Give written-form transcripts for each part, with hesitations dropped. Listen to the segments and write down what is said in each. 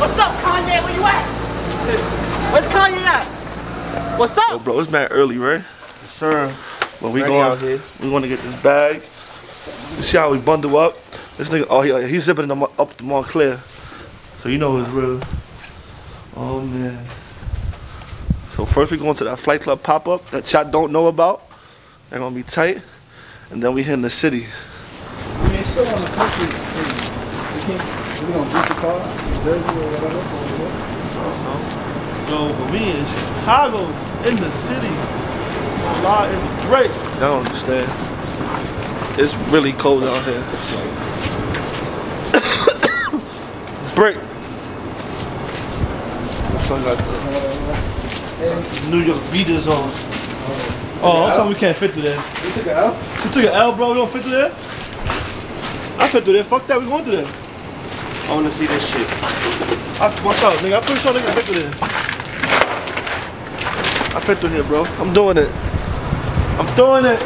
What's up, Kanye? Where you at? Where's Kanye at? What's up? Yo, bro, it's mad early, right? Yes, sir. But we going to get this bag. You see how we bundle up? This nigga, oh, he's zipping them up to Montclair. So you know it's real. Oh, man. So first we going to that Flight Club pop-up that y'all don't know about. They're going to be tight. And then we hitting the city. I mean, it's still on the country. We going to beat the car, Jersey or whatever. No, but we in Chicago, in the city. Allah is great. I don't understand. It's really cold out here. It's break. The sun got the New York beaters on. Oh, I'm telling you we can't fit through there. You took an L? You took an L, bro? We don't fit through there? I fit through there. Fuck that. We going through there. I want to see this shit. What's up, nigga? I'm pretty sure nigga fit through there. I fit through here, bro. I'm doing it. I'm doing it.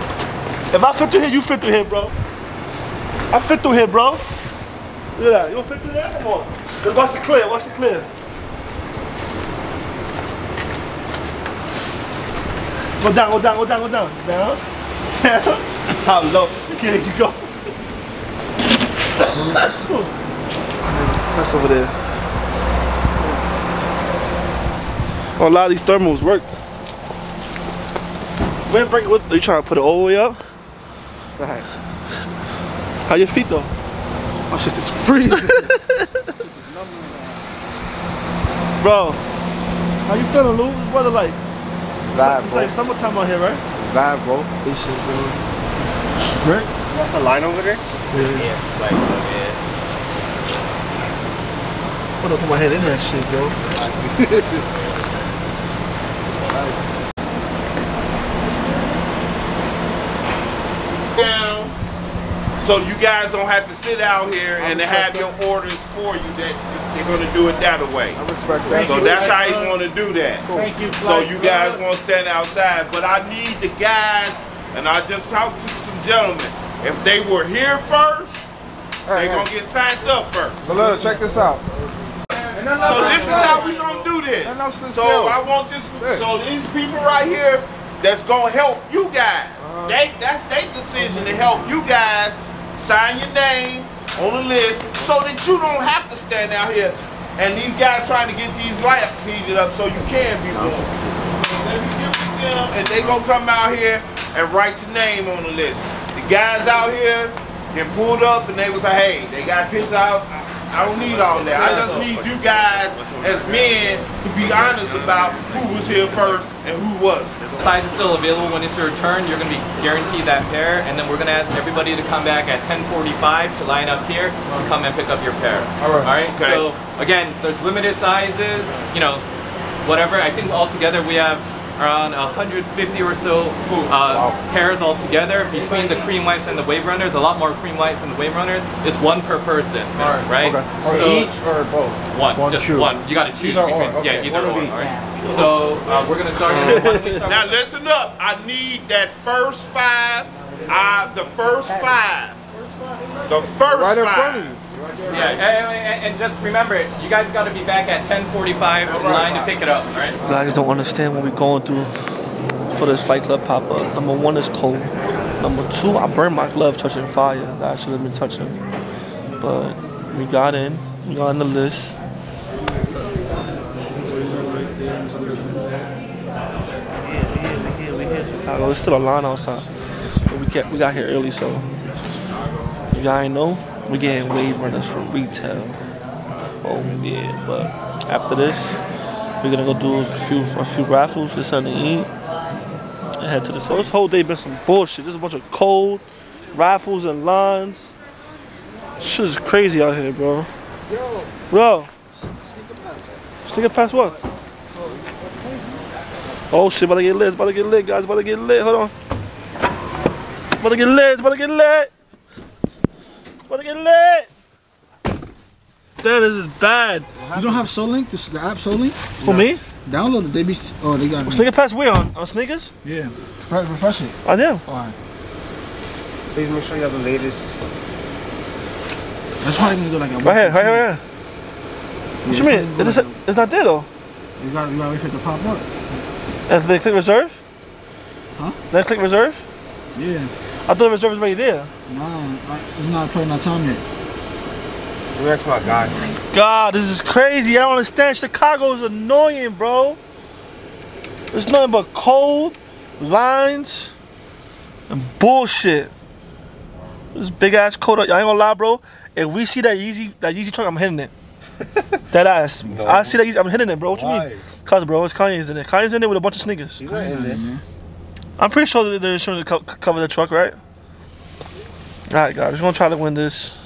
If I fit through here, you fit through here, bro. I fit through here, bro. Look at that. You don't fit through there? Come on. Just watch it clear. Watch it clear. Go down, go down, go down, go down. Down. Down. How low? Okay, you go. That's over there. Oh, a lot of these thermals work. Windbreaker, what are you trying to put it all the way up? Right. How your feet though? My shit is freezing. My shit is numbing. Bro, how you feeling, Lou? What's weather like? Vibe, it's like summertime out here, right? Vibe, bro. This shit, bro. Right? That's a line over there? Yeah. It's like, yeah. I'm gonna put my head in that shit, bro. Down. So you guys don't have to sit out here and have your orders for you that. They're gonna do it that way. I respect that. So that's how you wanna do that. Cool. Thank you. So you guys wanna stand outside. But I need the guys, and I just talked to some gentlemen. If they were here first, they're gonna get signed up first. But look, check this out. So this is how we gonna do this. So I want this. So these people right here, that's gonna help you guys. That's their decision to help you guys sign your name on the list, so that you don't have to stand out here and these guys trying to get these lamps heated up so you can be warm. So let me give it to them, and they gonna come out here and write your name on the list. The guys out here then pulled up and they was like, hey, they got pins out. I don't need all that. I just need you guys as men to be honest about who was here first and who wasn't. Size is still available when it's your turn. You're going to be guaranteed that pair, and then we're going to ask everybody to come back at 10:45 to line up here to come and pick up your pair. All right. Okay. So again, there's limited sizes, you know, whatever. I think altogether we have around 150 or so pairs altogether between the cream whites and the Wave Runners. A lot more cream whites than the Wave Runners. It's one per person, right? Okay. Or so each or both? One, just one. You got to choose between, yeah, either one. All right. So we're gonna start. Now listen up. I need that first five. The first five. The first right in front of you. Yeah, and just remember, you guys got to be back at 10:45 in line to pick it up, right? You guys don't understand what we're going through for this Fight Club pop-up. Number one, is cold. Number two, I burned my glove touching fire that I should have been touching. But we got in. We got on the list. Chicago. There's still a line outside, but we got here early, so you guys know. We're getting Wave Runners for retail. Oh yeah, but after this, we're gonna go do a few raffles, get something to eat, and head to the store. This whole day been some bullshit. There's a bunch of cold raffles and lines. Shit is crazy out here, bro. Bro. Sneaker pass what? Oh shit, about to get lit, it's about to get lit, guys, about to get lit, hold on. It's about to get lit, it's about to get lit. About to get lit! Damn, this is bad. You don't have Soul Link? This is the app Soul Link? For me? Download it. They be oh, they got Sneaker Pass. We on sneakers? Yeah. Refresh it. I do. Alright. Please make sure you have the latest. That's why I'm gonna do like a. Right here. What you mean? It's not there though. You gotta wait for it to pop up. And then click reserve? Huh? Then click reserve? Yeah. I thought the reserve was right there. Nah, it's not putting our time yet. That's my guy. God, this is crazy. I don't understand. Chicago is annoying, bro. There's nothing but cold, lines, and bullshit. This big ass coat. I ain't gonna lie, bro. If we see that Yeezy truck, I'm hitting it. That ass. No. I see that Yeezy, I'm hitting it, bro. What you mean? Cause, bro, it's Kanye's in there. Kanye's in there with a bunch of sneakers. He's not in there. I'm pretty sure that they're trying to cover the truck, right? All right, guys. We're gonna try to win this.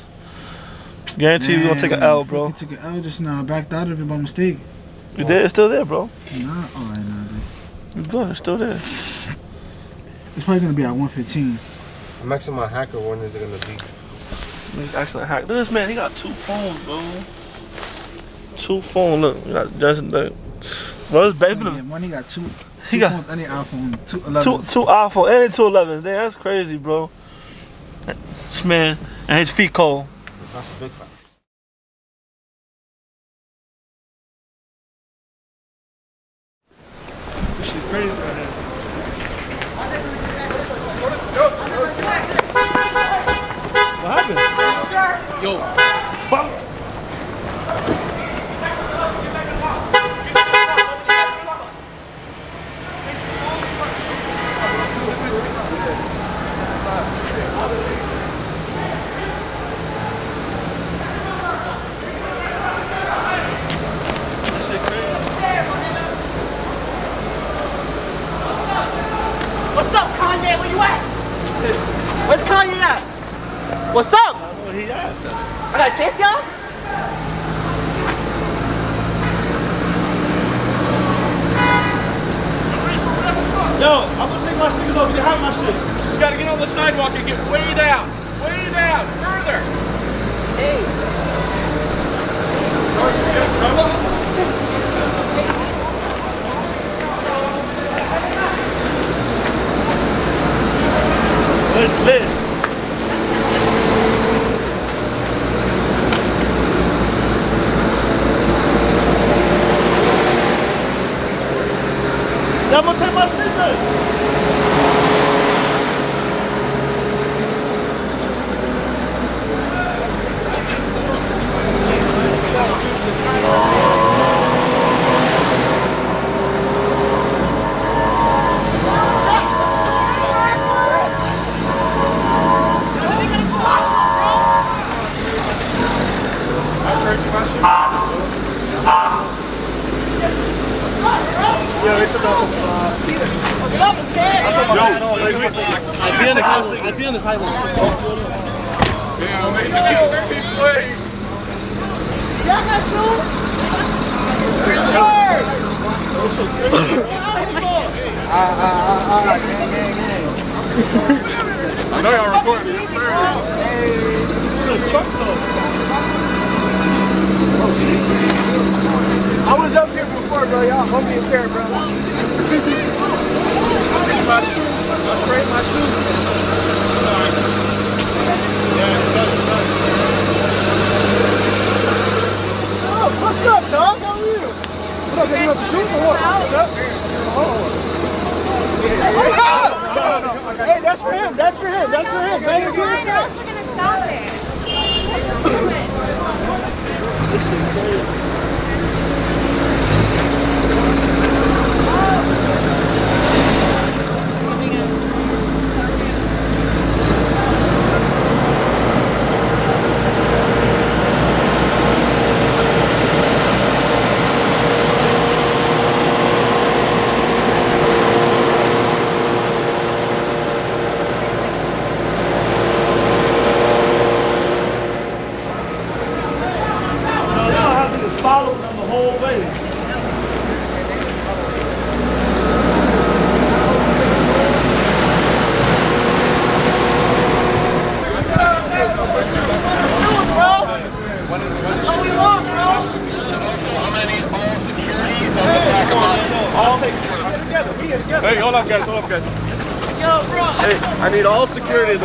Guarantee we're gonna take an L, bro. We took an L just now. I backed out of it by mistake. You did? It's still there, bro. Nah, all right, nah, dude. It's good. It's still there. It's probably gonna be at 115. I'm asking my hacker when is it gonna be. He's asking a hacker. Look at this man. He got two phones, bro. Two phones. Look, he got Justin. Look, bro, it's better. One, he got two. He got phones and an iPhone. Two iPhone and 2 11s. Damn, that's crazy, bro. This man and his feet cold. That's a big fact. This shit's crazy right here. What happened? Sure. Yo. Fuck. What's up, Kanye? Where you at? Where's Kanye at? What's up? I don't know where he at. I gotta chase y'all? Yo, I'm gonna take my sneakers off. You can have my shits. You just gotta get on the sidewalk and get way down. Way down. Further. Hey. Oh, you it's lit. I'm gonna take my sneakers.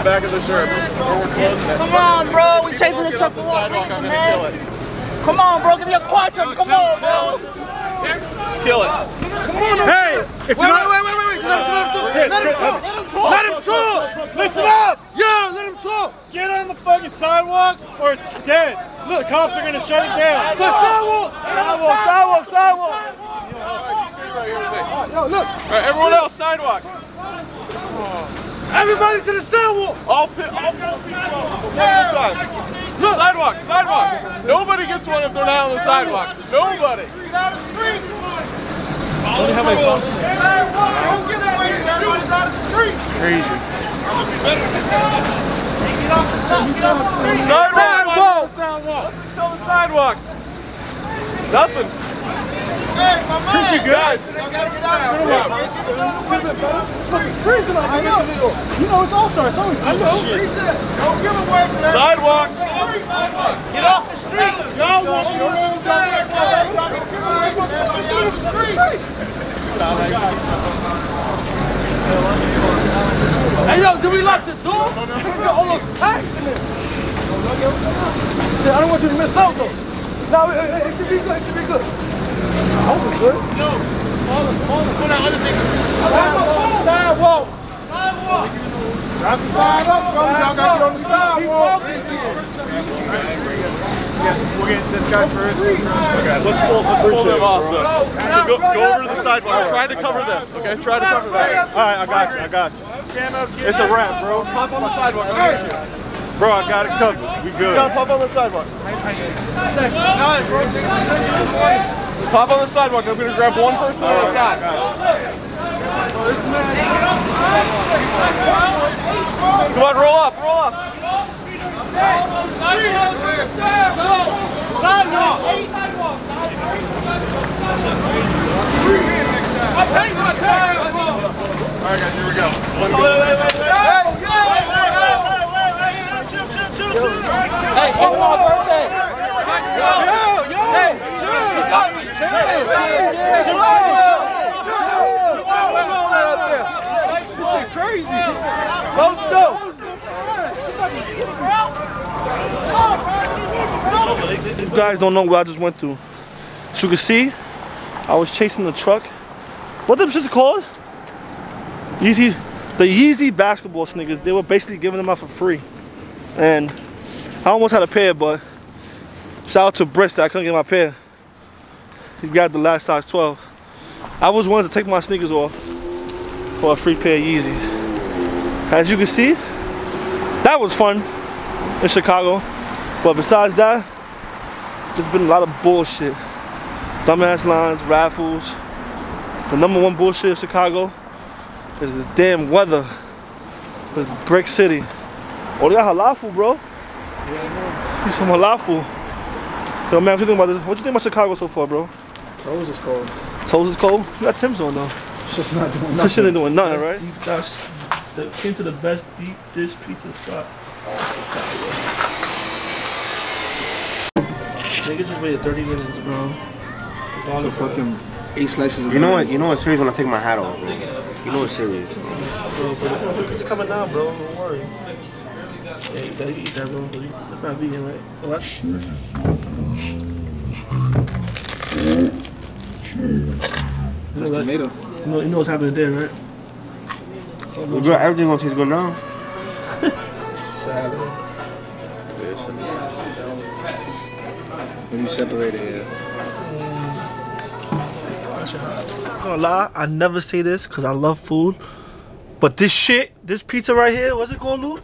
Back of the shirt. Come on, bro. We chasing the truck. Come on, man. Come on, bro. Give me a quattro. Come on, bro. Steal it. Come on. Hey. If wait, not, wait, wait, wait, wait. Let him talk. Let him talk. Let him talk. Listen up. Yo, let him talk. Get on the fucking sidewalk or it's dead. Look, the cops are going to shut it down. So sidewalk. Sidewalk, sidewalk, sidewalk. Yo, look. All right, everyone else, sidewalk. Everybody to the sidewalk! All people one at a time. Look. Sidewalk, sidewalk. Nobody gets one if they're not on the sidewalk. Nobody. Get out of the street! Only how many bucks? Don't get away from everybody's out of the street! It's crazy. Get off the sidewalk! Get off the street! Sidewalk! Sidewalk! Tell the sidewalk! Nothing. Hey, my man! Pretty good. Guys, I gotta get out of here. Freeze it up. I know. You know, it's all-star. It's always good. I know. Freeze it. Don't give away from that. Sidewalk. Get off the street. Y'all walk around. Get off the street. Hey, yo, did we lock the door? We got all those packs in there. I don't want you to miss out, though. No, it should be good. It should be good. I hope it's good. No. Go down, other thing. Sidewalk. Sidewalk. Sidewalk. Drop the side up, bro. Y'all got to get on the sidewalk. We'll get this guy first. Okay, let's pull them off. So go over to the sidewalk. Try to cover this, okay? Try to cover that. All right, I got you, I got you. It's a wrap, bro. Pop on the sidewalk. I got you. Bro, I got it covered. We good. You got to pop on the sidewalk. Nice, bro. Pop on the sidewalk, I'm going to grab one person at a time. Come on, roll up, roll up. Sidewalk! Alright guys, here we go. Hey, it's my birthday! Hey! Hey, what's all that up there? This shit crazy. Close the door. You guys don't know where I just went to. As you can see, I was chasing the truck. What the shit's called? Yeezy. The Yeezy basketball sneakers. They were basically giving them out for free. And I almost had a pair, but shout out to Brist that I couldn't get my pair. He grabbed the last size 12. I was wanting to take my sneakers off for a free pair of Yeezys. As you can see, that was fun in Chicago. But besides that, there's been a lot of bullshit. Dumbass lines, raffles. The #1 bullshit of Chicago is this damn weather. This brick city. Oh, they got halafel, bro. Yeah, some halafel. Yo, man, what you think about this? What you think about Chicago so far, bro? Toes is cold. Toes is cold? You got Tim's on though. It's just not doing nothing. This shit ain't doing nothing, right? Came to the best deep dish pizza spot. Nigga just waited 30 minutes, bro. So fucking 8 slices of bread. You know what's serious when I take my hat off, bro. You know what's serious. Bro, but the pizza coming now, bro. Don't worry. Hey, you gotta eat that, bro. That's not vegan, right? What? That's tomato. You know what's happening there, right? Girl, everything's gonna taste good now. Salad. When you separate it, yeah. I'm gonna lie, I never say this because I love food, but this shit, this pizza right here, what's it called, Luke?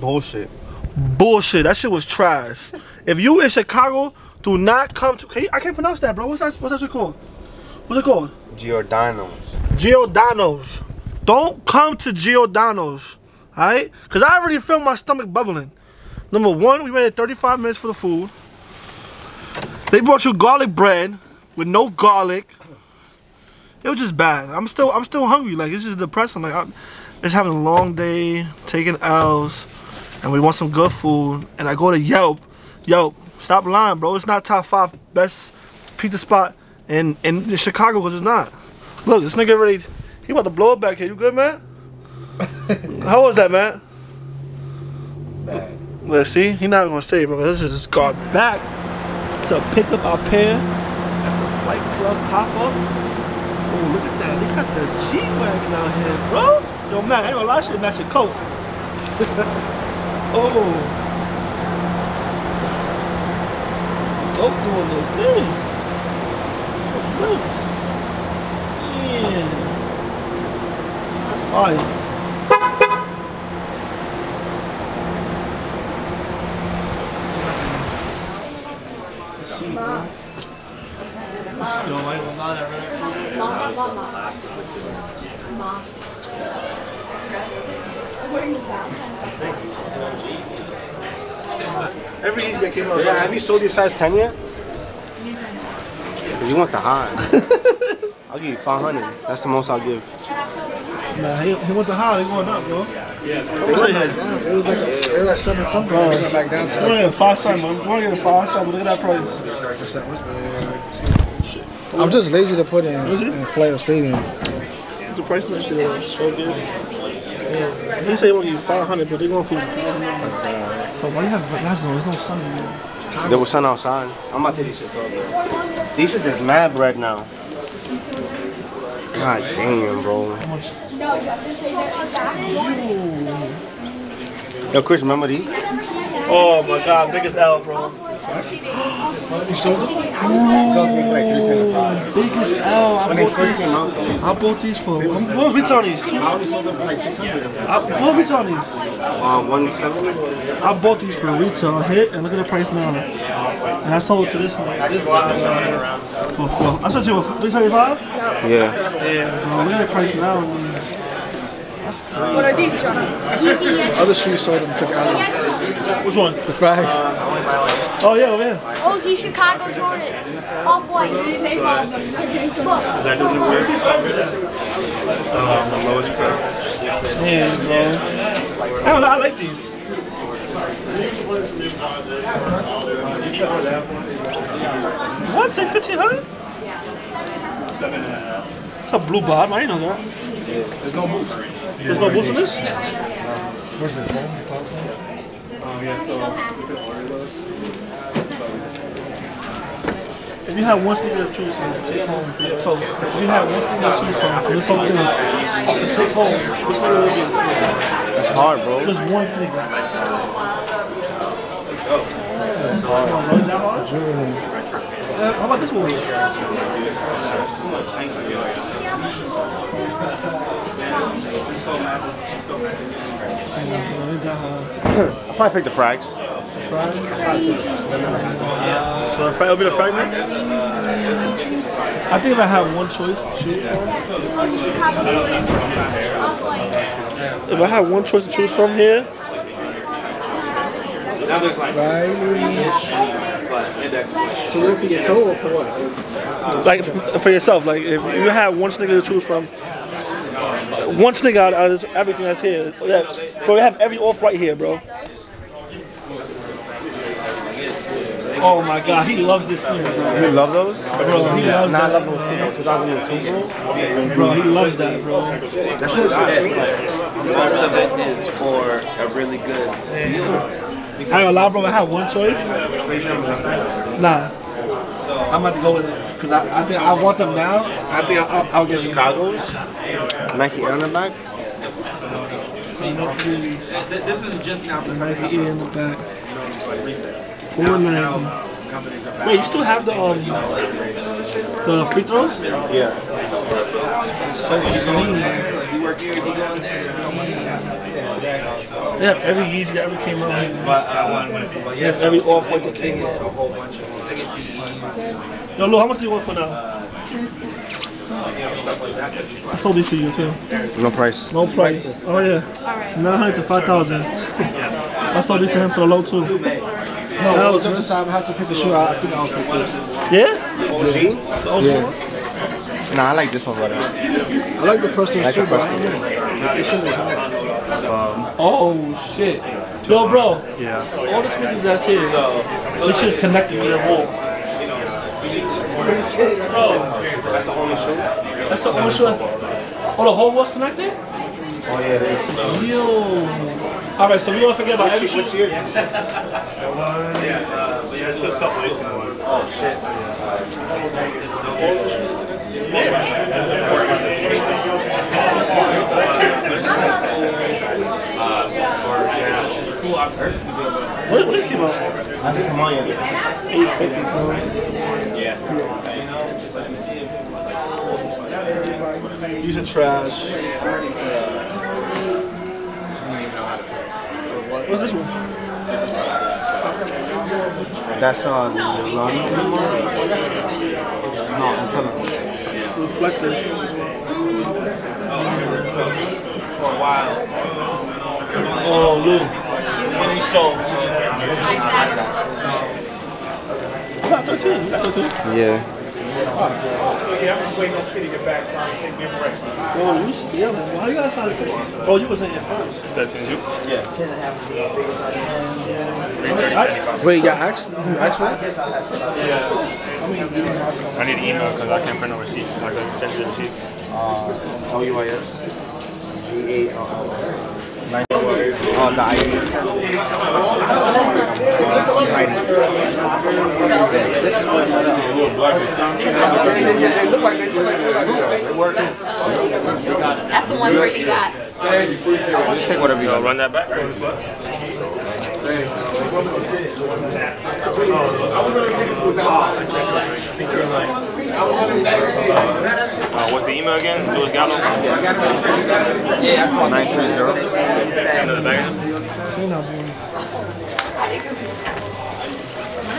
Bullshit. Bullshit. That shit was trash. If you in Chicago, do not come to. I can't pronounce that, bro. What's that shit called? What's it called? Giordano's. Giordano's. Don't come to Giordano's, all right? Because I already feel my stomach bubbling. #1, we waited 35 minutes for the food. They brought you garlic bread with no garlic. It was just bad. I'm still hungry. Like, it's just depressing. Like, I'm just having a long day, taking L's, and we want some good food. And I go to Yelp. Yelp. Stop lying, bro. It's not top 5 best pizza spot in Chicago, because it's not. Look, this nigga already, he about to blow it back here. You good, man? How was that, man? Bad. Let's see. He not going to say it, bro. This is just gone back. to pick up our pair at the Flight Club pop-up. Oh, look at that. They got the G wagon out here, bro. Yo, man, I ain't gonna lie, I should match your coat. Oh. Doing their thing. Yeah. That's fire. See, bro. Yo, I ain't gonna lie, that really. Mom. Where are you from? Every Yeezy that came out, like, have you sold your size 10 yet? Because you want the high. I'll give you 500. That's the most I'll give. Nah, he want the high. They going up, bro. Yeah, it was like $7 something. It went back down to like 5 something. We want to get a 5 something. Look at that price. What's that? I'm just lazy to put in Flair Stadium. What's the price of that shit? So good. He said he want to give you 500, but they going for But why do you have glasses on? There's no sun in there. There was sun outside. I'm about to take these shits off, bro. These shits is mad right now. God damn, bro. Yo, Chris, remember these? Oh my god, biggest L, bro. You sold them? Ooh, biggest L. When they first came out, I bought these for. What return on these? I only sold them for like 600. What return on these? 170. I bought these for retail hit, and look at the price now. And I sold it to this one. I sold you for 375. Yeah. Look at the price now. That's crazy. What are these, John? Other shoes sold them took out. Which one? The frags. Oh yeah, over here. Oh, these Chicago Jordans. Off-White. That doesn't work. The lowest price. Yeah, bro. I don't know, I like these. What? They 1500? It's a blue bar. I didn't know that. There's no boost. There's no boost on this? Where's the phone? Oh, yeah, so. If you have one sneaker to choose from, take home for your toes. If you have one sneaker to choose from, for this whole thing, to take home, which sneaker will it be? That's hard, bro. Just one sneaker. Let's go. That's hard. How about this one? I'll probably pick the frags. So the frag will be the fragments? I think if I have one choice to choose from. If I have one choice to choose from here. So what for your toe or for what? Like for yourself, like if you have one sneaker to choose from, one sneaker out of everything that's here. Yeah, bro, they have every off right here, bro. Oh my god, he loves this sneaker, bro. You love those? Bro, he loves that. I love those 2002, bro. Bro, he loves that, bro. That shit is so most of it is for a really good deal. I ain't gonna lie, bro, I have one choice. Nah. I'm about to go with it. Because I think I want them now. I think I'll get Chicago's. Nike on the back. See, no trees. This is just now the Nike in the back. Or Nike. Wait, you still have the free throws? Yeah. So you work here, you go in there, so much. They have every Yeezy that ever came out. Yes, every Off-White that came out. Yo, Lou, how much do you want for now? I sold these to you, too. No price. No price. Oh, yeah. 900 to 5,000. I sold these to him for the low, too. No, was just I had to pick the shoe out. I think I was picked it. Yeah? The OG? Yeah. Nah, I like this one better. I like the first one, too, but I didn't know. Oh shit. Yo bro, yeah. All the sneakers that's here, this shit's connected to the wall. Bro, that's the only shoe? That's the only shoe? Oh, the whole wall's connected? Oh, yeah, it is. So. Yo. All right, so we don't forget about everything. Which year? Yeah, it's the self-lacing one. Oh, shit. What is this came out for? I think mine. Yeah. These are trash. What's this one? That's on the run. No, antenna. Reflective. For a while. Oh, Lou. When you sold. You got 13. Yeah. Bro, you stealing. Why you got sign 6? Oh, you was in here first. 13's you? Yeah. 10.5. Wait, you asked for that? Yeah. I need an email because I can't print no receipts. I can send you the receipt. LUIS. GALL. Oh, the iron. This is what that's the one where you got. Just take whatever you want. Run that back. What's the email again? Louis Gallo? Yeah, 930. Another bag?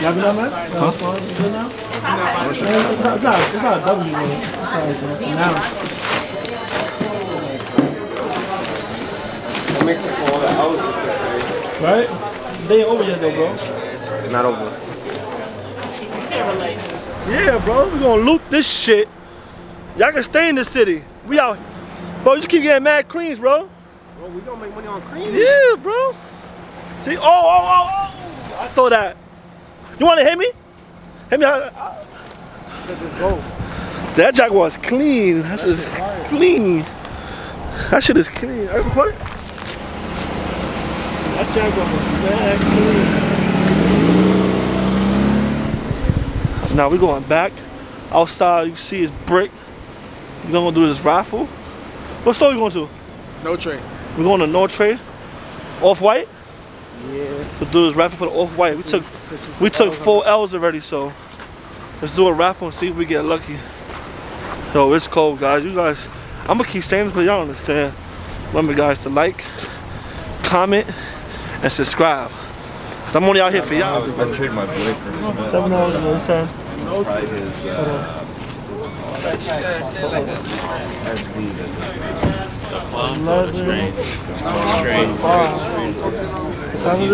You have another man? No, it's not. It's not a W. It's not a W. It makes it for all the hours. Right? They ain't over yet though, bro. Not over. Yeah, bro. We're gonna loot this shit. Y'all can stay in this city. We out. Bro, you just keep getting mad creams, bro. Bro, we gonna make money on creams. Yeah, bro. See? Oh. I saw that. You wanna hit me? Hit me. That jack was clean. That shit is clean. That shit is clean. Are you recording? That jack was mad clean. Now we going back. Outside, you see it's brick. We're gonna do this raffle. What store are we going to? No Trade. We're going to No Trade. Off-White? Yeah. We'll do this raffle for the Off-White. We took 4 L's already, so let's do a raffle and see if we get lucky. Yo, it's cold, guys. You guys, I'm gonna keep saying this, but y'all understand. Remember, guys, to like, comment, and subscribe. Cause I'm only out here for y'all. I traded my break for this. 7 hours at one time. Probably his,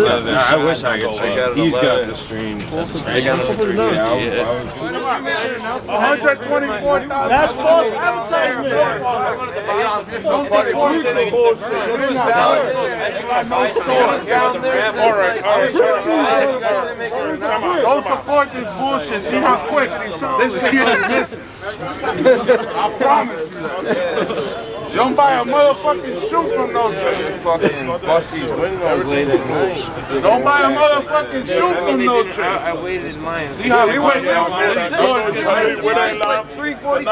I wish I could check out. He's got the stream. They got the stream. 124,000. That's false advertisement. Don't support this bullshit. See how quick this shit is missing. I promise you. Don't buy a motherfucking shoe from No Trade. Fucking bust these windows late at night. Don't buy a motherfucking shoe from No Trade. I waited in line. See how we went down there? 3:45. All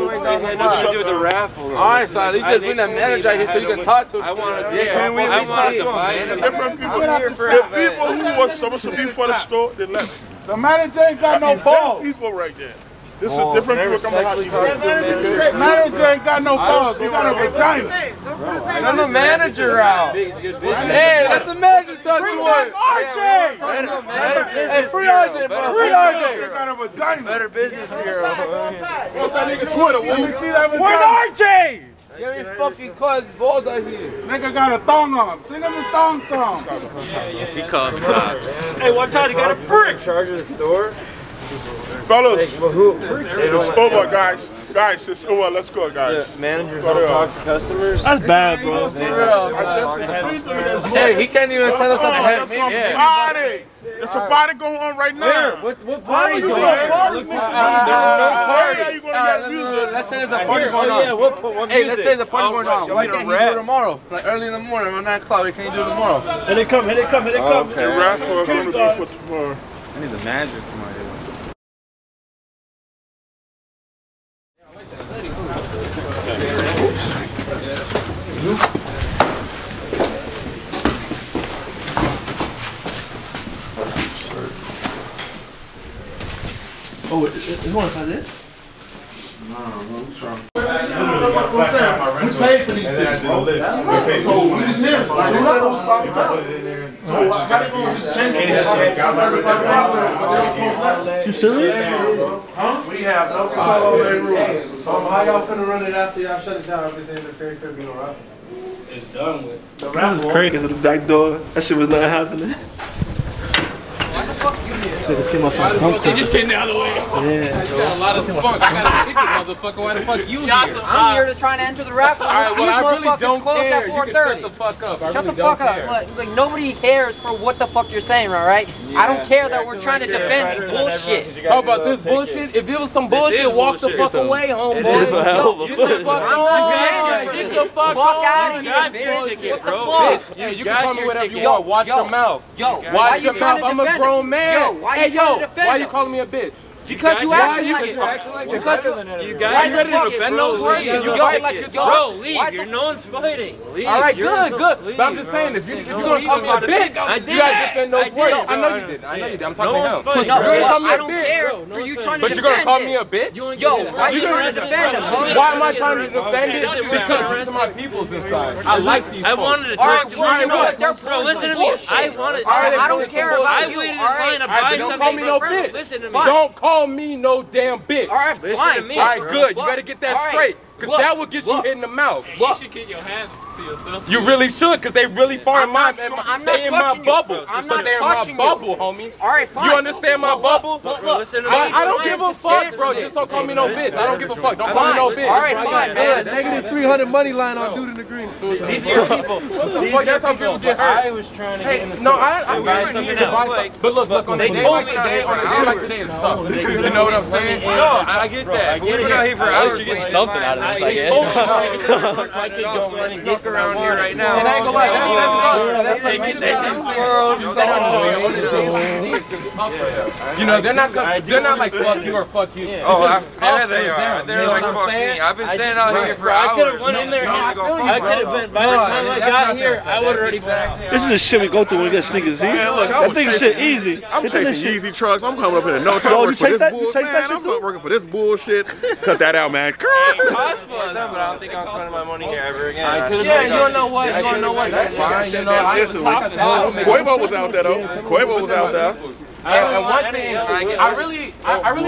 the way down. Had nothing to do with the raffle. All right, so he said bring that manager here so you can talk to him. I want to buy some different people. The people who were supposed to be for the store, they left. The manager ain't got no balls. People right there. This is different people coming out. The manager ain't got no balls. You got a vagina. I'm the manager out. Hey, that's the manager's son to work. RJ! Hey, free RJ, bro. Free RJ. You got a vagina. Better business here. What's that nigga Twitter? Where's RJ? Get me fucking cuz balls out here. Nigga got a thong on. Sing him his thong song. He called the cops. Hey, one time he got a prick. Charge of the store. Fellas, it's over, guys. Guys, it's over. Let's go, guys. The managers don't talk to customers. That's bad, bro. Hey, he can't even tell us something. There's a party going on right now. What party? There's no party. How are you going to get music? let's say there's a party going on. Yeah, what hey, let's say there's a party going on. Why can't he do it tomorrow? Like early in the morning, around 9 o'clock, we can't do it tomorrow. Here they come, here they come, here they come. Okay. Rap for tomorrow. I need the manager to come out here. Oh, is one inside there? No, we're trying. We paid for these tickets, bro. So we just here. Like I said, it was $5. So how do you just change it? You serious? Huh? We have no control over the rules. So how y'all finna run it after y'all shut it down? Because it's a fair trip, you know, right? It's done with. The round was crazy to the back door. That shit was not happening. They just came out from Montclair. They just came the other way. Yeah. I got a lot of fun. I got a ticket, motherfucker. Why the fuck you here? I'm here to try to enter the rap. All right, well, I really don't care. You can shut the fuck up. Shut the fuck up. Like, nobody cares for what the fuck you're saying, right? I don't care that we're trying to defend bullshit. Talk about this bullshit. If it was some bullshit, walk the fuck away, homeboy. It's a hell of a fuck. Get the fuck out of here. What the fuck? Yeah, you can call me whatever you want. Watch your mouth. Yo, watch your mouth. I'm a grown man. Hey yo, why are you calling me a bitch? Because you acting like it. Because you guys ready to defend those words? You fight like it, bro. Leave. You're no one's fighting. All right, good, good. But I'm just saying, if you're gonna call me a bitch, you gotta defend those words. I know you did. I know you did. I'm talking to him. You're gonna call me a bitch. For you trying to defend this. But you're gonna call me a bitch? Yo, why are you trying to defend him? Why am I trying to defend it? Because these are my people's inside. I like these. I wanted to talk to you. Bro, listen to me. I wanted. I don't care about you. I don't call me no bitch. Listen to me. Don't call. Me no damn bitch. All right, listen to me. All right, good. You better get that straight, because that will get you hit in the mouth. Hey, you should get your hands to yourself. You really should, because they really far in my bubble. I'm not touching you. I'm not touching you. They're in my bubble, homie. All right, fine. You understand my bubble? I don't give a fuck, bro. Just don't call me no bitch. I don't give a fuck. Don't call me no bitch. All right, fine. Negative 300 money line on dude in the green. These are your people. What the fuck? That's how people get hurt. I was trying to get in the store. No, I was trying to get. But look, on a day like today, it sucks. You know what I'm saying? No, I get that. We've been out here for hours. You're getting something out of this, I guess. I keep going. Look around here right now. And I ain't gonna lie, that's not. Get that shit. You know, they're not like fuck you or fuck you. Oh, yeah, they are. They're like fuck me. I've been staying out here for hours. I could have went in there. I could have been. By the time I got here, I would already. This is the shit we go through when we get sneakers easy. I think shit easy. I'm chasing Yeezy trucks. I'm coming up in a no trade. You chase that shit too? I'm not working for this bullshit. Cut that out, man. But I don't think I'm spending my money here ever again. Yeah, you don't know what. You don't know what. Quavo was out there though. Quavo was out there. And one thing, I really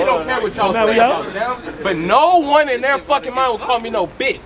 don't care what y'all say about them, but no one in their fucking mind will call me no bitch.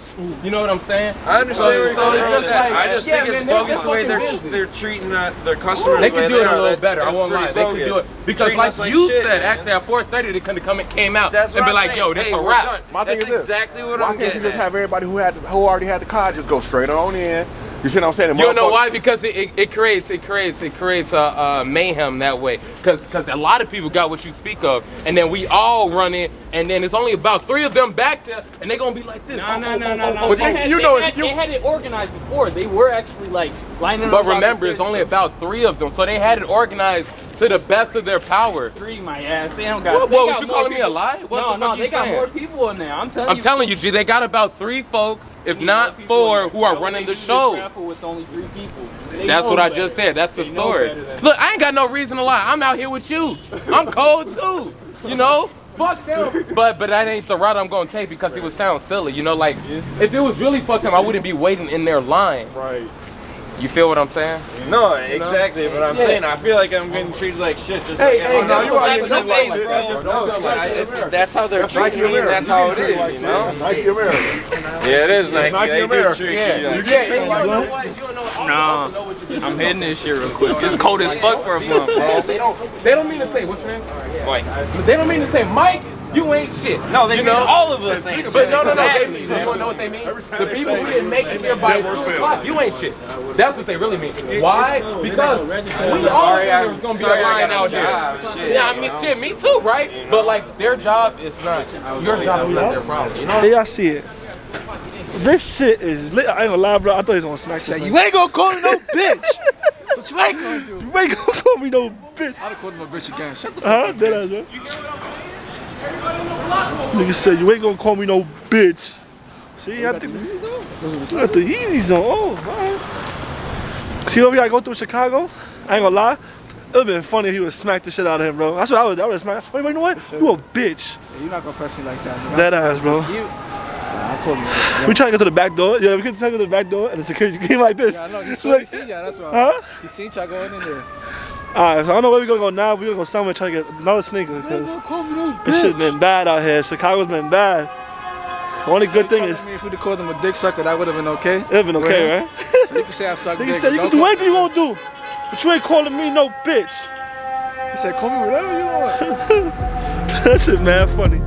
You know what I'm saying? I understand. So it's just like, I just think it's bogus the way they're treating their customers. They could do it a little better. I won't lie. They could do it because, like you said, actually at 4:30 they could have came out and be like, "Yo, that's a wrap." My thing is this. Exactly what I'm getting at. Why can't you just have everybody who already had the car just go straight on in? You see what I'm saying? You know why? Because it creates a mayhem that way. Because a lot of people got what you speak of, and then we all run in, and then it's only about 3 of them back there, and they're gonna be like this. No. They had it organized before. They were actually like lining up. But remember, it's only about 3 of them, so they had it organized to the best of their power. 3, my ass. They don't got. What you calling me a lie? What the fuck you saying? No, they got more people in there. I'm telling you, G. They got about 3 folks, if not 4, who are running the show. With only 3 people. That's what I just said. That's the story. Look, I ain't got no reason to lie. I'm out here with you. I'm cold too. You know. Fuck them. But that ain't the route I'm gonna take because it would sound silly. You know, like if it was really fuck them, I wouldn't be waiting in their line. Right. You feel what I'm saying? No, exactly. But I'm saying I feel like I'm getting treated like shit. Just that's how they're treating me. That's how it is, you know. Nike America. Yeah, it is Nike. Nike America. Yeah. You don't know what you're doing. I'm hitting this shit real quick. It's cold as fuck for a month, bro. They don't mean to say what's your name? Mike. They don't mean to say Mike. you ain't shit. No, they mean all of us ain't shit. But no, they mean, you wanna know what they mean? The people who didn't make it here by 2 o'clock, you ain't shit. That's what they really mean. Why? Because we all knew there was gonna be a line out there. Yeah, I mean, shit, me too, right? But like, their job is not, your job is not their problem, you know? Y'all see it. This shit is lit. I ain't gonna lie, bro. I thought he was gonna smack shit. You ain't gonna call me no bitch. That's what you ain't gonna do. You ain't gonna call me no bitch. I'd have called him a bitch again. Shut the fuck up. Nigga said, you ain't gonna call me no bitch. See, I think. Got the Yeezys on. Oh, alright. See what we gotta go through Chicago? I ain't gonna lie. It would've been funny if he would've smacked the shit out of him, bro. That's what I would've smacked. You know what? You a bitch. Yeah, you're not gonna press me like that. That ass, bro. We trying to go to the back door. Yeah, we could try to go to the back door, and the security came like this. Yeah, I know. You seen that's why. Huh? You seen y'all going in there. Alright, so I don't know where we gonna go now. We gonna go somewhere and try to get another sneaker. This shit's been bad out here. Chicago's been bad. The only good thing is, if we'd called him a dick sucker, that would've been okay. It'd been okay, right? So you can say I suck dick. You said you can do anything you want to do, but you ain't calling me no bitch. You said call me whatever you want. That shit mad funny.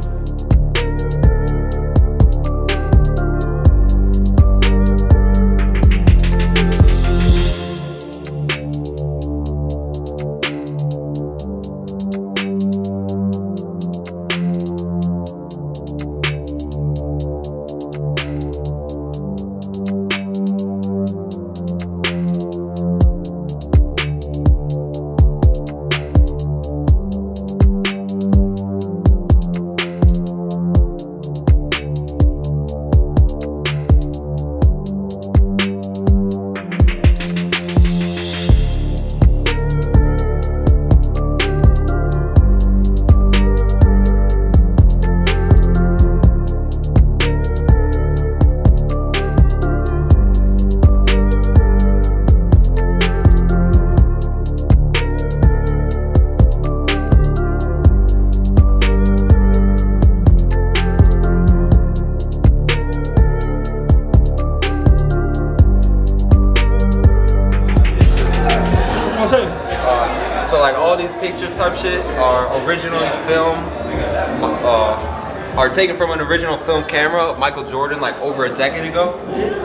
Taken from an original film camera of Michael Jordan like over a decade ago,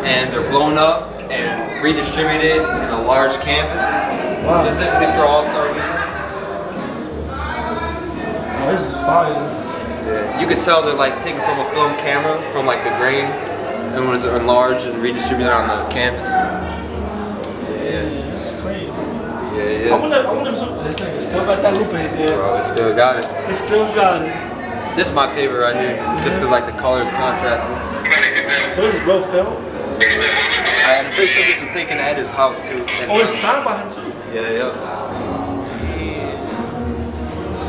and they're blown up and redistributed in a large canvas, wow, specifically for All-Star Weekend. Oh, this is fire. Yeah. You could tell they're like taken from a film camera from like the grain, and when it's enlarged and redistributed on the canvas. Yeah. It's crazy. Yeah, yeah. I wonder this thing still got that loop in his head. Bro, it still got it. It still got it. This is my favorite right here, just because like the colors contrast. So this is real film? I'm pretty sure this was taken at his house too. Oh, it's signed by him too? Yeah, yeah.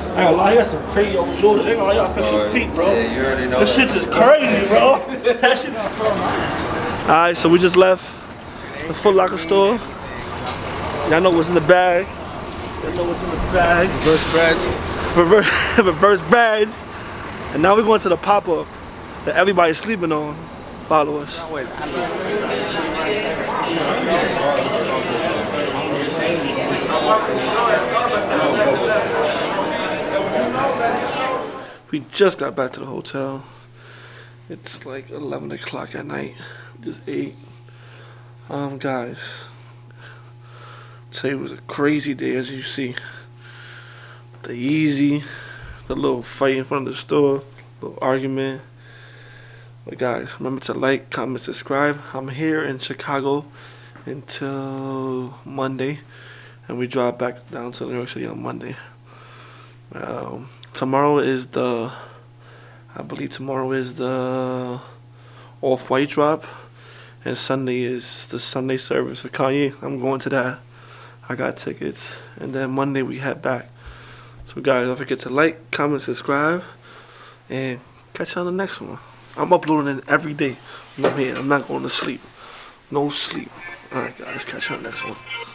I ain't gonna lie, you got some crazy old Jordan. I ain't gonna lie, y'all fix your feet, bro. Yeah, you already know. This shit is crazy, bro. That shit not fun. Alright, so we just left the Foot Locker store. Y'all know what's in the bag. Y'all know what's in the bag. Reverse brands. And now we're going to the pop-up that everybody's sleeping on. Follow us. We just got back to the hotel. It's like 11 o'clock at night. We just ate. Guys, today was a crazy day, as you see. The Yeezy, the little fight in front of the store, little argument. But guys, remember to like, comment, subscribe. I'm here in Chicago until Monday, and we drive back down to New York City on Monday. Tomorrow is the, I believe tomorrow is the Off-White drop, and Sunday is the Sunday Service for Kanye. I'm going to that. I got tickets, and then Monday we head back. So guys, don't forget to like, comment, subscribe, and catch you on the next one. I'm uploading it every day. I'm here. I'm not going to sleep. No sleep. Alright guys, catch you on the next one.